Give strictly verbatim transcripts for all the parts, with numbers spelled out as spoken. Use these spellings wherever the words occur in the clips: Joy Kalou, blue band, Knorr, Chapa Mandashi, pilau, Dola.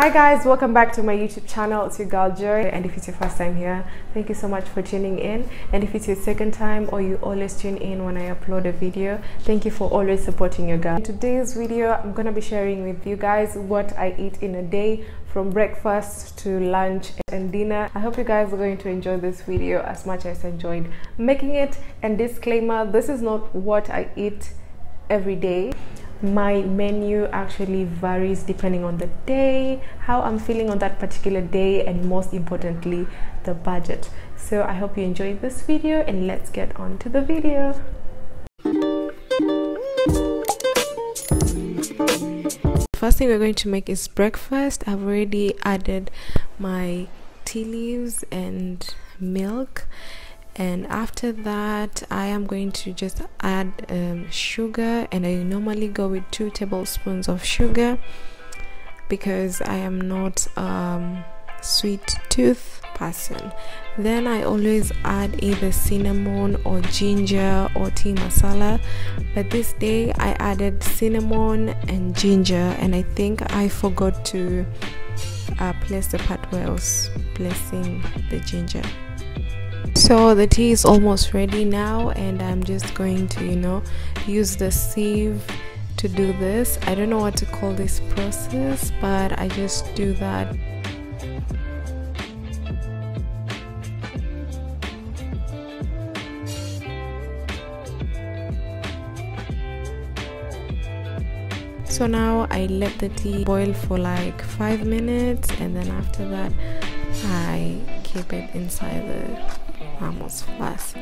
Hi guys, welcome back to my YouTube channel. It's your girl Joy, and if it's your first time here, thank you so much for tuning in. And if it's your second time, or you always tune in when I upload a video, thank you for always supporting your girl. In today's video, I'm gonna be sharing with you guys what I eat in a day, from breakfast to lunch and dinner. I hope you guys are going to enjoy this video as much as I enjoyed making it. And disclaimer, this is not what I eat every day. My menu actually varies depending on the day, how I'm feeling on that particular day, and most importantly, the budget. So I hope you enjoyed this video, and let's get on to the video. First thing we're going to make is breakfast. I've already added my tea leaves and milk, and after that I am going to just add um, sugar, and I normally go with two tablespoons of sugar because I am not a um, sweet tooth person. Then I always add either cinnamon or ginger or tea masala, but this day I added cinnamon and ginger, and I think I forgot to uh, place the part where I was placing the ginger. So the tea is almost ready now, and I'm just going to, you know, use the sieve to do this. I don't know what to call this process, but I just do that. So now I let the tea boil for like five minutes, and then after that I keep it inside the Vamos fast.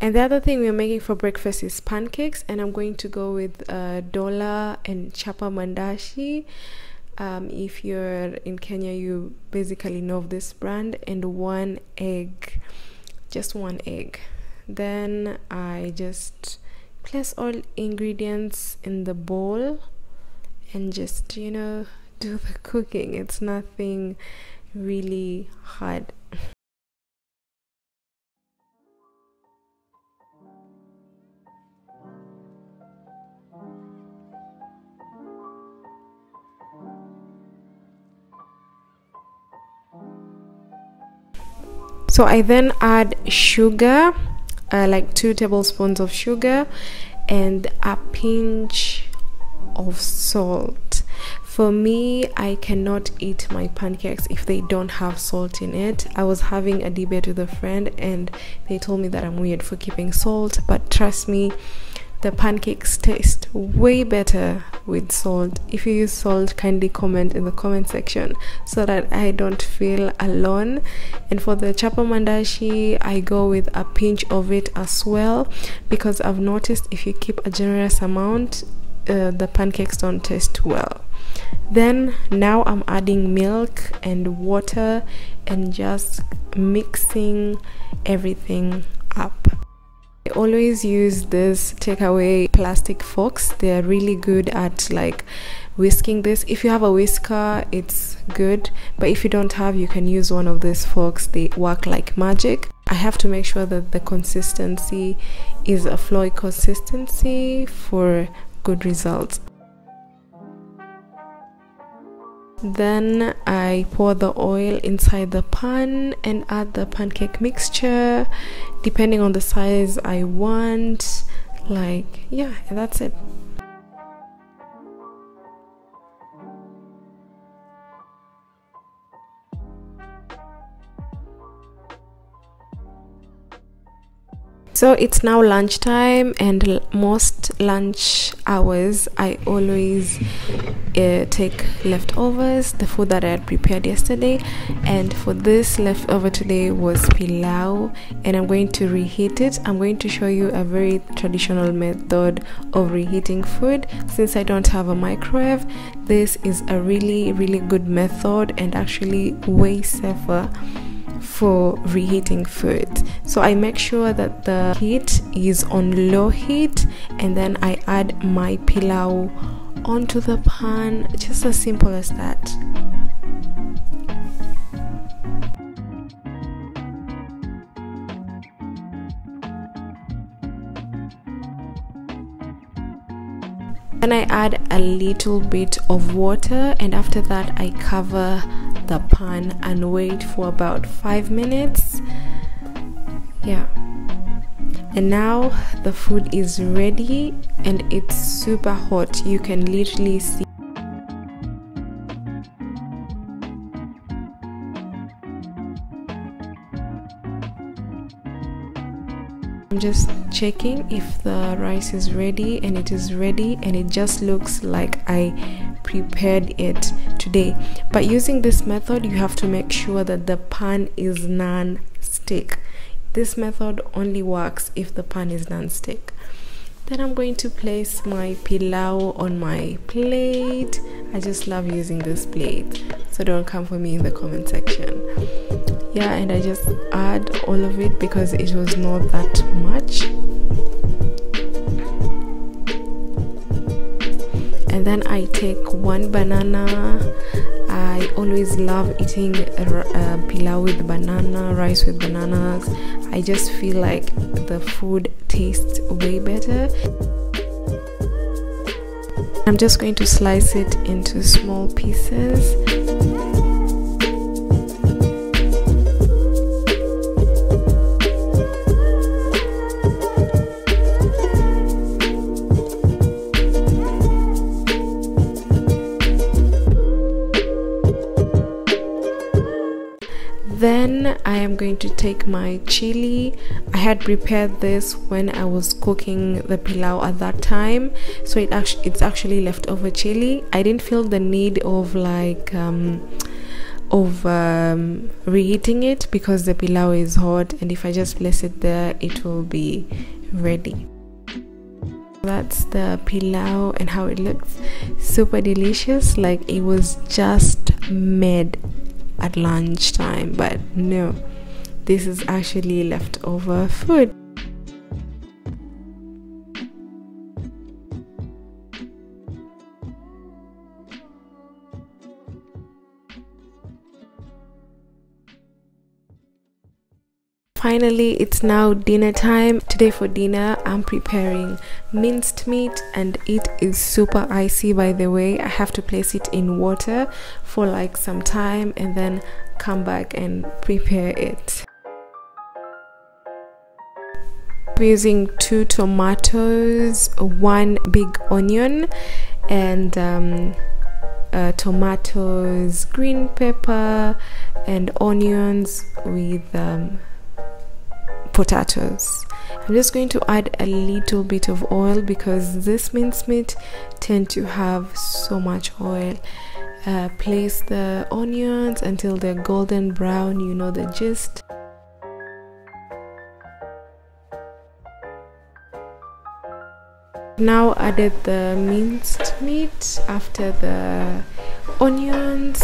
And the other thing we're making for breakfast is pancakes, and I'm going to go with uh, Dola and Chapa Mandashi. Um, if you're in Kenya, you basically know of this brand. And one egg, just one egg. Then I just place all ingredients in the bowl and just, you know, do the cooking. It's nothing really hard. So I then add sugar, uh, like two tablespoons of sugar, and a pinch of salt. For me, I cannot eat my pancakes if they don't have salt in it. I was having a debate with a friend, and they told me that I'm weird for keeping salt, but trust me, the pancakes taste way better with salt. If you use salt, kindly comment in the comment section so that I don't feel alone. And for the Chapa Mandashi, I go with a pinch of it as well, because I've noticed if you keep a generous amount, uh, the pancakes don't taste well. Then now I'm adding milk and water and just mixing everything up. I always use this takeaway plastic forks. They're really good at like whisking this. If you have a whisker, it's good, but if you don't have, you can use one of these forks. They work like magic. I have to make sure that the consistency is a flour consistency for good results. Then I pour the oil inside the pan and add the pancake mixture, depending on the size I want. Like, yeah, and that's it. So it's now lunchtime, and most lunch hours I always uh, take leftovers, the food that I had prepared yesterday. And for this leftover today was pilau, and I'm going to reheat it. I'm going to show you a very traditional method of reheating food. Since I don't have a microwave, this is a really really good method, and actually way safer for reheating food. So I make sure that the heat is on low heat, and then I add my pilau onto the pan. Just as simple as that. Then I add a little bit of water, and after that I cover the pan and wait for about five minutes. Yeah, and now the food is ready, and it's super hot. You can literally see. I'm just checking if the rice is ready, and it is ready, and it just looks like I prepared it today. But using this method, you have to make sure that the pan is non-stick. This method only works if the pan is non-stick. Then I'm going to place my pilau on my plate. I just love using this plate, so don't come for me in the comment section. Yeah, and I just add all of it because it was not that much. And then I take one banana. I always love eating uh, pilau with banana, rice with bananas. I just feel like the food tastes way better. I'm just going to slice it into small pieces. Then I am going to take my chili. I had prepared this when I was cooking the pilau at that time, so it actually it's actually leftover chili. I didn't feel the need of like um, of um, reheating it because the pilau is hot, and if I just place it there, it will be ready. That's the pilau and how it looks. Super delicious, like it was just made at lunchtime, but no, this is actually leftover food. Finally, it's now dinner time. Today for dinner, I'm preparing minced meat, and it is super icy, by the way. I have to place it in water for like some time and then come back and prepare it. We're using two tomatoes, one big onion, and um, Uh, tomatoes, green pepper, and onions with um, potatoes. I'm just going to add a little bit of oil because this minced meat tend to have so much oil. Uh, place the onions until they're golden brown, you know the gist. Now added the minced meat after the onions,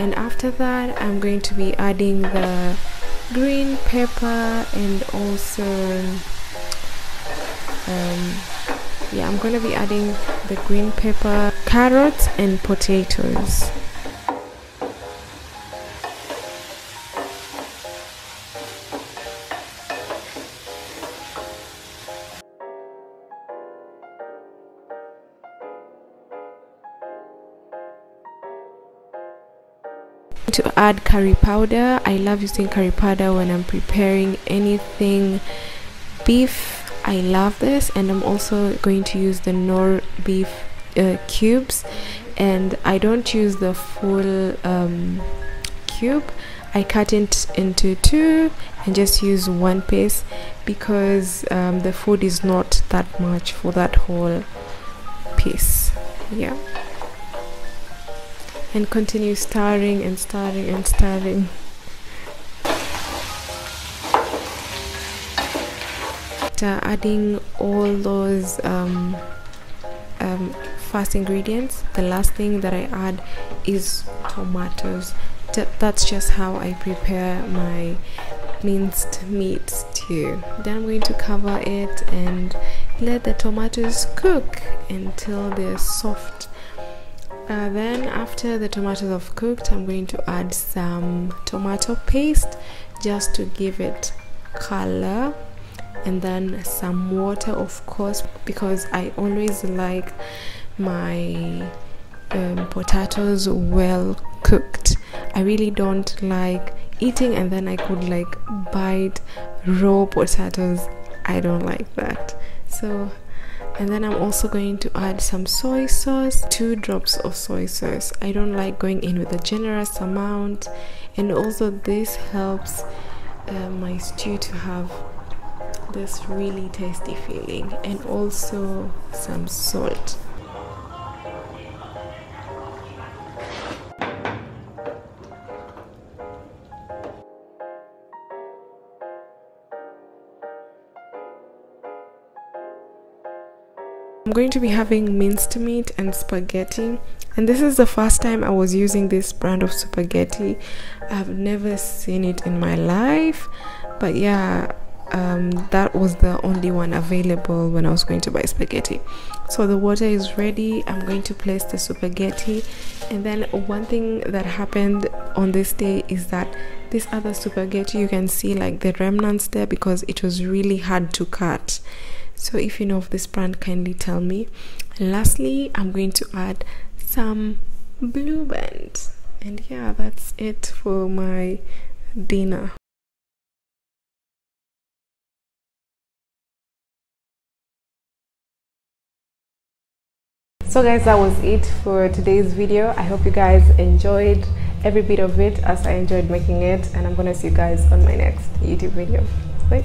and after that I'm going to be adding the green pepper, and also um, yeah I'm going to be adding the green pepper, carrots, and potatoes. To add curry powder. I love using curry powder when I'm preparing anything beef. I love this, and I'm also going to use the Knorr beef uh, cubes, and I don't use the full um, cube. I cut it into two and just use one piece because um, the food is not that much for that whole piece. Yeah, and continue stirring and stirring and stirring. After adding all those um, um, first ingredients, the last thing that I add is tomatoes. Th that's just how I prepare my minced meat stew. Then I'm going to cover it and let the tomatoes cook until they're soft. Uh, then after the tomatoes have cooked, I'm going to add some tomato paste just to give it color, and then some water, of course, because I always like my um, potatoes well cooked. I really don't like eating and then I could like bite raw potatoes. I don't like that. So, and then I'm also going to add some soy sauce, two drops of soy sauce. I don't like going in with a generous amount, and also this helps uh, my stew to have this really tasty feeling, and also some salt. I'm going to be having minced meat and spaghetti, and this is the first time I was using this brand of spaghetti. I've never seen it in my life, but yeah, Um, that was the only one available when I was going to buy spaghetti. So the water is ready. I'm going to place the spaghetti, and then one thing that happened on this day is that this other spaghetti, you can see like the remnants there because it was really hard to cut. So if you know of this brand, kindly tell me. And lastly, I'm going to add some Blue Band, and yeah, that's it for my dinner. So guys, that was it for today's video. I hope you guys enjoyed every bit of it as I enjoyed making it, and I'm gonna see you guys on my next YouTube video. Bye.